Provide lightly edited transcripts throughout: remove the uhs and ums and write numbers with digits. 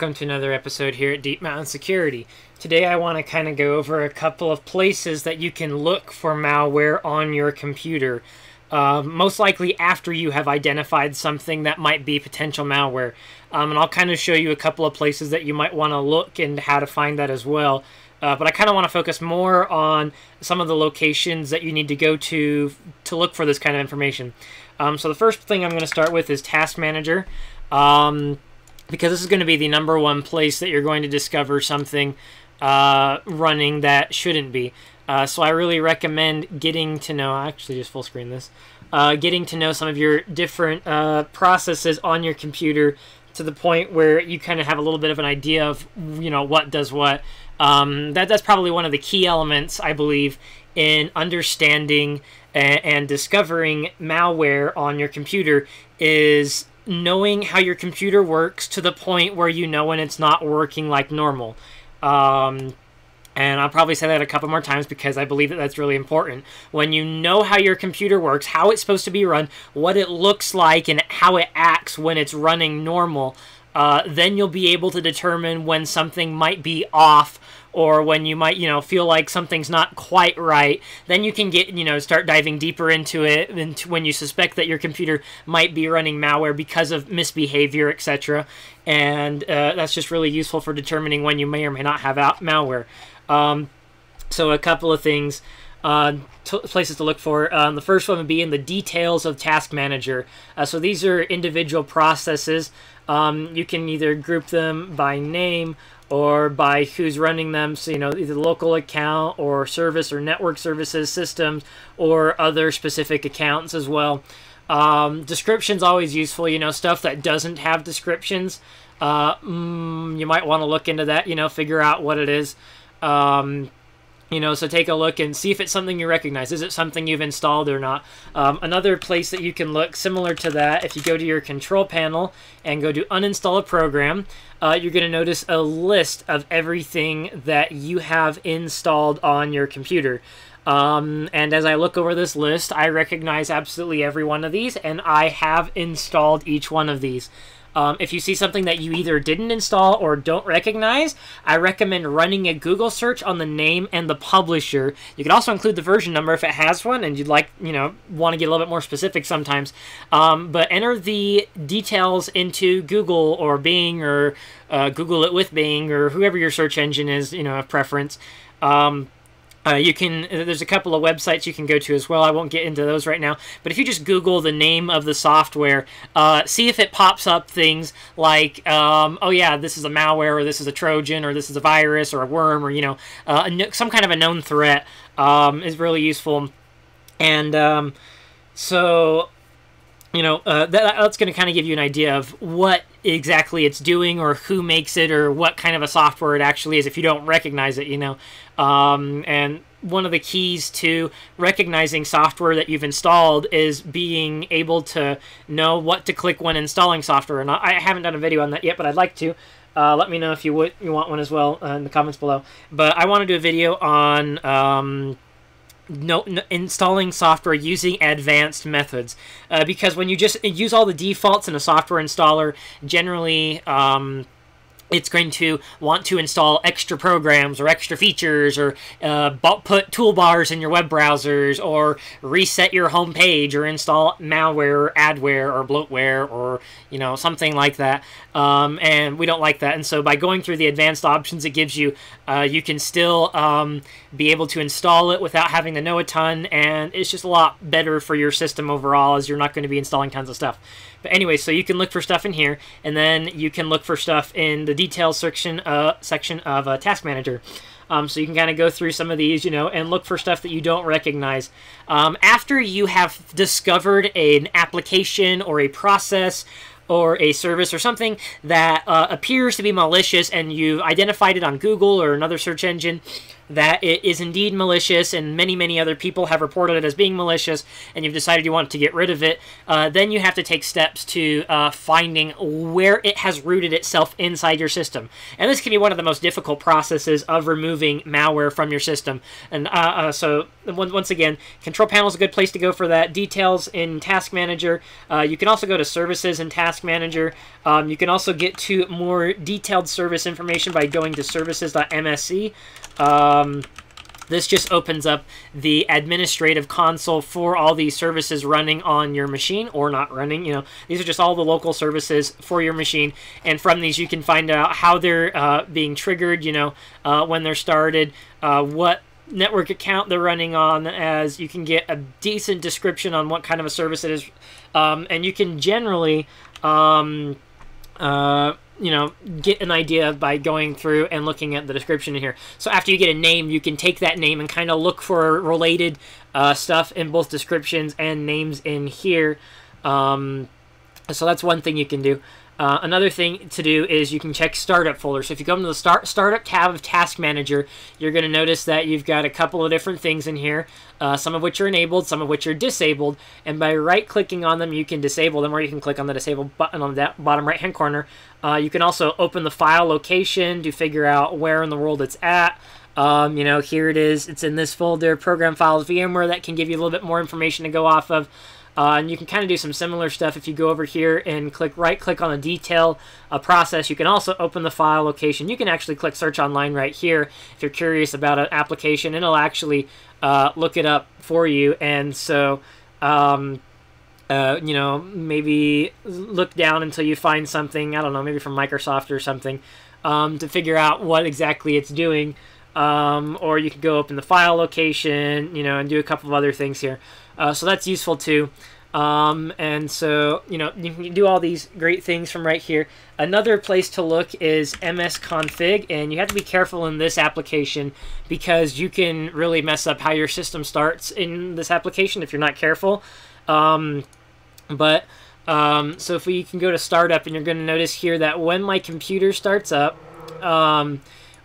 welcome to another episode here at Deep Mountain Security. Today I want to kind of go over a couple of places that you can look for malware on your computer, most likely after you have identified something that might be potential malware. And I'll kind of show you a couple of places that you might want to look and how to find that as well. But I kind of want to focus more on some of the locations that you need to go to look for this kind of information. So the first thing I'm going to start with is Task Manager, because this is going to be the number one place that you're going to discover something running that shouldn't be. So I really recommend getting to know, I actually just full screen this, getting to know some of your different processes on your computer to the point where you kind of have a little bit of an idea of, you know, what does what. That's probably one of the key elements, I believe, in understanding and discovering malware on your computer, is knowing how your computer works to the point where you know when it's not working like normal. And I'll probably say that a couple more times because I believe that that's really important. When you know how your computer works, how it's supposed to be run, what it looks like, and how it acts when it's running normal, then you'll be able to determine when something might be off, or when you might, you know, feel like something's not quite right. Then you can get, you know, start diving deeper into it, into when you suspect that your computer might be running malware because of misbehavior, etc. And that's just really useful for determining when you may or may not have out malware. So a couple of things, places to look for. The first one would be in the details of Task Manager. So these are individual processes. You can either group them by name or by who's running them, so, you know, either local account or service or network services, systems, or other specific accounts as well. Description's always useful, you know, stuff that doesn't have descriptions. You might want to look into that, you know, figure out what it is. You know, so take a look and see if it's something you recognize. Is it something you've installed or not? Another place that you can look similar to that, if you go to your Control Panel and go to Uninstall a Program, you're going to notice a list of everything that you have installed on your computer. And as I look over this list, I recognize absolutely every one of these, and I have installed each one of these. If you see something that you either didn't install or don't recognize, I recommend running a Google search on the name and the publisher. You can also include the version number if it has one, and you'd like, you know, want to get a little bit more specific sometimes. But enter the details into Google or Bing, or Google it with Bing, or whoever your search engine is, you know, a preference. You can, there's a couple of websites you can go to as well. I won't get into those right now. But if you just Google the name of the software, see if it pops up things like, oh yeah, this is a malware, or this is a Trojan, or this is a virus, or a worm, or, you know, some kind of a known threat is really useful. And so, you know, that's going to kind of give you an idea of what exactly it's doing, or who makes it, or what kind of a software it actually is if you don't recognize it, you know. And one of the keys to recognizing software that you've installed is being able to know what to click when installing software. And I haven't done a video on that yet, but I'd like to. Let me know if you want one as well in the comments below. But I want to do a video on installing software using advanced methods, because when you just use all the defaults in a software installer, generally it's going to want to install extra programs or extra features, or put toolbars in your web browsers, or reset your home page, or install malware or adware or bloatware, or, you know, something like that. And we don't like that. And so by going through the advanced options it gives you, you can still be able to install it without having to know a ton. And it's just a lot better for your system overall, as you're not going to be installing tons of stuff. But anyway, so you can look for stuff in here, and then you can look for stuff in the details section of a Task Manager. So you can kind of go through some of these, you know, and look for stuff that you don't recognize. After you have discovered an application or a process or a service or something that appears to be malicious, and you've identified it on Google or another search engine, that it is indeed malicious, and many, many other people have reported it as being malicious, and you've decided you want to get rid of it, then you have to take steps to finding where it has rooted itself inside your system. And this can be one of the most difficult processes of removing malware from your system. And so, once again, Control Panel is a good place to go for that. Details in Task Manager. You can also go to Services in Task Manager. You can also get to more detailed service information by going to services.msc. This just opens up the administrative console for all these services running on your machine or not running. You know, these are just all the local services for your machine, and from these you can find out how they're being triggered. You know, when they're started, what network account they're running on, as you can get a decent description on what kind of a service it is, and you can generally. You know, get an idea by going through and looking at the description in here. So after you get a name, you can take that name and kind of look for related stuff in both descriptions and names in here. So that's one thing you can do. Another thing to do is you can check startup folder. So if you go into the startup tab of Task Manager, you're going to notice that you've got a couple of different things in here, some of which are enabled, some of which are disabled. And by right-clicking on them, you can disable them, or you can click on the disable button on that bottom right-hand corner. You can also open the file location to figure out where in the world it's at. You know, here it is. It's in this folder, Program Files VMware. That can give you a little bit more information to go off of. And you can kind of do some similar stuff if you go over here and click right-click on the detail process. You can also open the file location. You can actually click search online right here if you're curious about an application, and it'll actually look it up for you. And so, you know, maybe look down until you find something, I don't know, maybe from Microsoft or something, to figure out what exactly it's doing. Or you could go open the file location, you know, and do a couple of other things here. So that's useful too. And so, you know, you can do all these great things from right here. Another place to look is msconfig, and you have to be careful in this application because you can really mess up how your system starts in this application if you're not careful. So if we can go to startup, and you're going to notice here that when my computer starts up,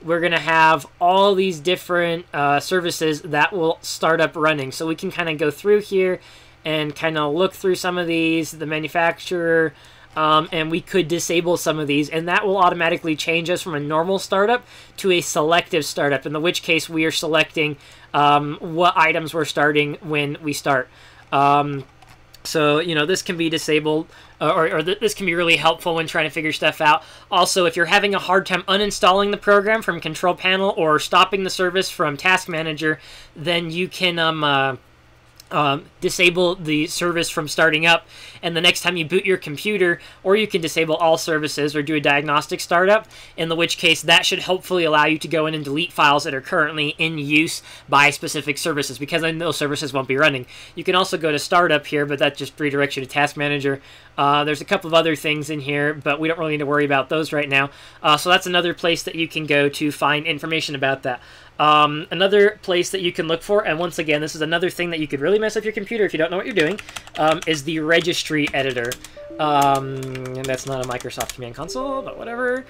we're going to have all these different services that will start up running. So we can kind of go through here and kind of look through some of these, the manufacturer, and we could disable some of these, and that will automatically change us from a normal startup to a selective startup, in which case we are selecting what items we're starting when we start. So, you know, this can be disabled, or this can be really helpful when trying to figure stuff out. Also, if you're having a hard time uninstalling the program from Control Panel or stopping the service from Task Manager, then you can disable the service from starting up. And the next time you boot your computer, or you can disable all services or do a diagnostic startup, in which case that should hopefully allow you to go in and delete files that are currently in use by specific services, because then those services won't be running. You can also go to startup here, but that just redirects you to Task Manager. There's a couple of other things in here, but we don't really need to worry about those right now. So that's another place that you can go to find information about that. Another place that you can look for, and once again, this is another thing that you could really mess up your computer if you don't know what you're doing, is the Registry Editor. And that's not a Microsoft command console, but whatever.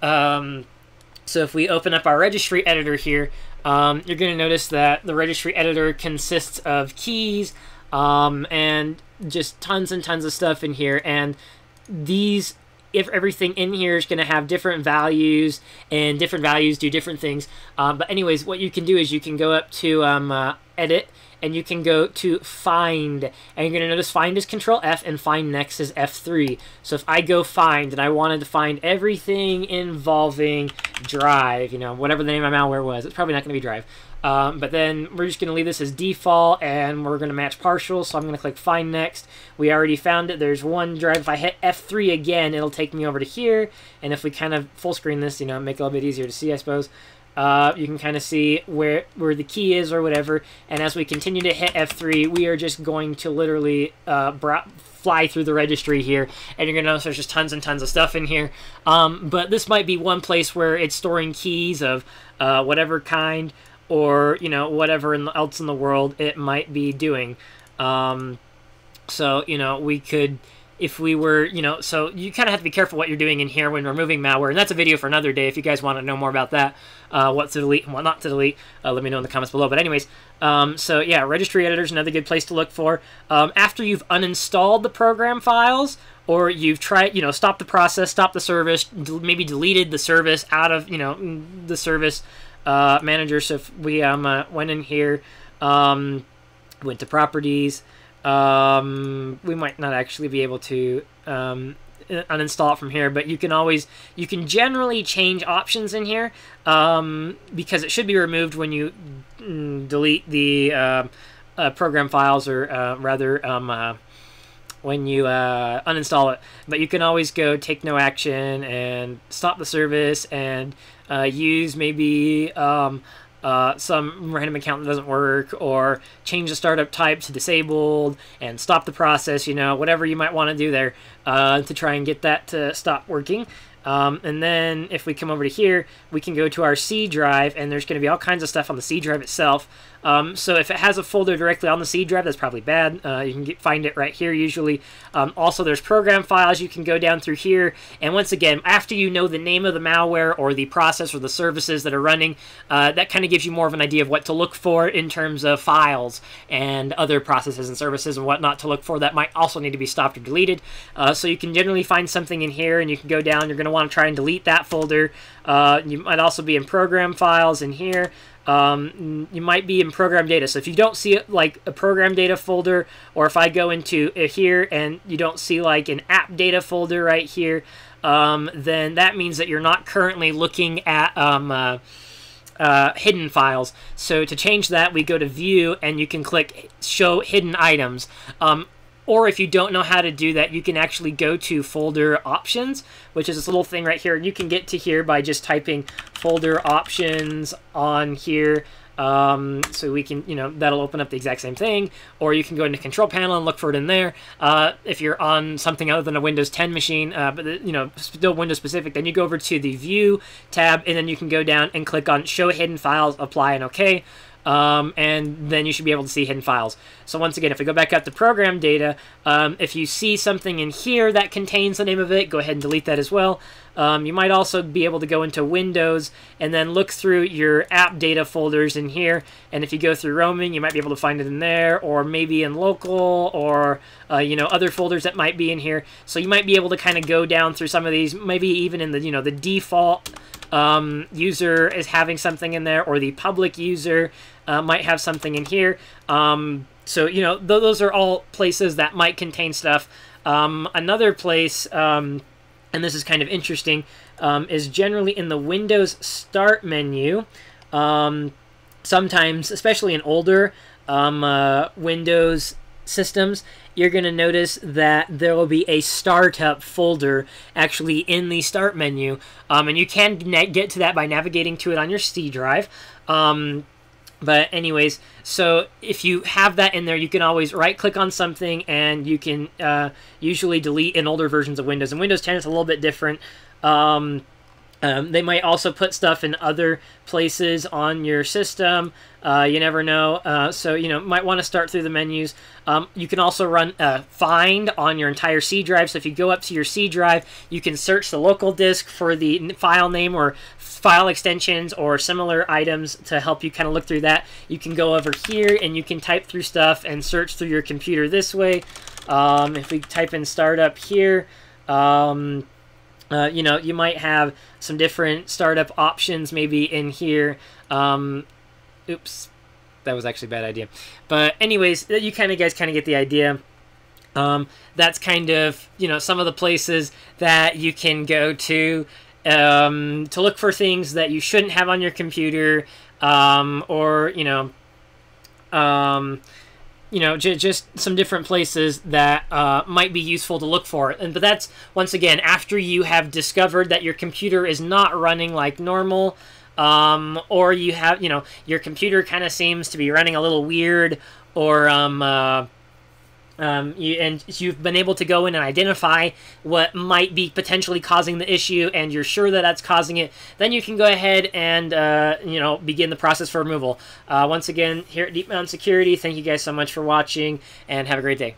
So if we open up our Registry Editor here, you're going to notice that the Registry Editor consists of keys and just tons and tons of stuff in here, and these... If everything in here is going to have different values, and different values do different things. But anyways, what you can do is you can go up to edit, and you can go to find, and you're going to notice find is Control F and find next is F3. So if I go find, and I wanted to find everything involving drive, you know, whatever the name of my malware was, it's probably not going to be drive. But then we're just going to leave this as default, and we're going to match partial, so I'm going to click find next. We already found it. There's one drive. If I hit F3 again, it'll take me over to here, and if we kind of full screen this, you know, make it a little bit easier to see, I suppose. You can kind of see where the key is or whatever, and as we continue to hit F3, we are just going to literally fly through the registry here, and you're going to notice there's just tons and tons of stuff in here. But this might be one place where it's storing keys of whatever kind, or, you know, whatever else in the world it might be doing. So, you know, we could... if we were, you know, so you kind of have to be careful what you're doing in here when removing malware. And that's a video for another day if you guys want to know more about that, what to delete and what not to delete. Let me know in the comments below. But anyways, so yeah, Registry Editor is another good place to look for. After you've uninstalled the program files, or you've tried, you know, stopped the process, stopped the service, maybe deleted the service out of, you know, the service manager. So if we went in here, went to properties, we might not actually be able to uninstall it from here, but you can always, you can generally change options in here, because it should be removed when you delete the program files, or when you uninstall it. But you can always go take no action and stop the service, and use maybe some random account that doesn't work, or change the startup type to disabled and stop the process, you know, whatever you might want to do there to try and get that to stop working. And then if we come over to here, we can go to our C drive, and there's going to be all kinds of stuff on the C drive itself. So if it has a folder directly on the C drive, that's probably bad. You can find it right here usually. Also, there's program files. You can go down through here, and once again, after you know the name of the malware or the process or the services that are running, that kind of gives you more of an idea of what to look for in terms of files and other processes and services and what not to look for that might also need to be stopped or deleted. So you can generally find something in here, and you can go down. You're going to want to try and delete that folder. You might also be in program files in here. You might be in program data. So if you don't see it like a program data folder, or if I go into here and you don't see like an app data folder right here, then that means that you're not currently looking at hidden files. So to change that, we go to view, and you can click show hidden items. Or if you don't know how to do that, you can actually go to folder options, which is this little thing right here. And you can get to here by just typing folder options on here. So we can, you know, that'll open up the exact same thing. Or you can go into Control Panel and look for it in there. If you're on something other than a Windows 10 machine, but, you know, still Windows specific, then you go over to the View tab, and then you can go down and click on Show Hidden Files, Apply, and OK. And then you should be able to see hidden files. So once again, if we go back up to program data, if you see something in here that contains the name of it, go ahead and delete that as well. You might also be able to go into Windows and then look through your app data folders in here. And if you go through roaming, you might be able to find it in there, or maybe in local, or you know, other folders that might be in here. So you might be able to kind of go down through some of these, maybe even in the, you know, the default user is having something in there, or the public user might have something in here. So you know, those are all places that might contain stuff. Another place, and this is kind of interesting, is generally in the Windows Start menu. Sometimes, especially in older Windows systems, you're going to notice that there will be a startup folder actually in the Start menu. And you can get to that by navigating to it on your C drive. But anyways, so if you have that in there, you can always right-click on something, and you can usually delete in older versions of Windows. And Windows 10 is a little bit different. They might also put stuff in other places on your system. You never know. So, you know, might want to start through the menus. You can also run find on your entire C drive. So if you go up to your C drive, you can search the local disk for the file name or file extensions or similar items to help you kind of look through that. You can go over here and you can type through stuff and search through your computer this way. If we type in startup here, you know, you might have some different startup options maybe in here. Oops, that was actually a bad idea. But anyways, you guys kind of get the idea. That's kind of, you know, some of the places that you can go to look for things that you shouldn't have on your computer, or, you know, just some different places that might be useful to look for. But that's, once again, after you have discovered that your computer is not running like normal, or you have, you know, your computer kind of seems to be running a little weird, or and you've been able to go in and identify what might be potentially causing the issue, and you're sure that that's causing it, then you can go ahead and, you know, begin the process for removal. Once again, here at Deep Mountain Security, thank you guys so much for watching, and have a great day.